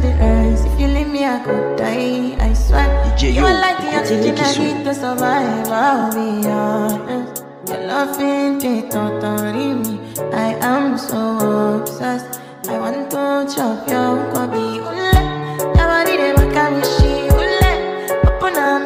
sure it hurts. If you leave me, I could die, I swear. You are like the oxygen I need to survive, I'll be honest. Your love ain't it, totori me. I am so obsessed. I want to chop your nkwobi. Your body, they work at me, she open up.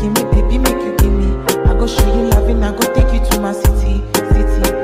Give me, baby, make you give me. I go show you loving, I go take you to my city.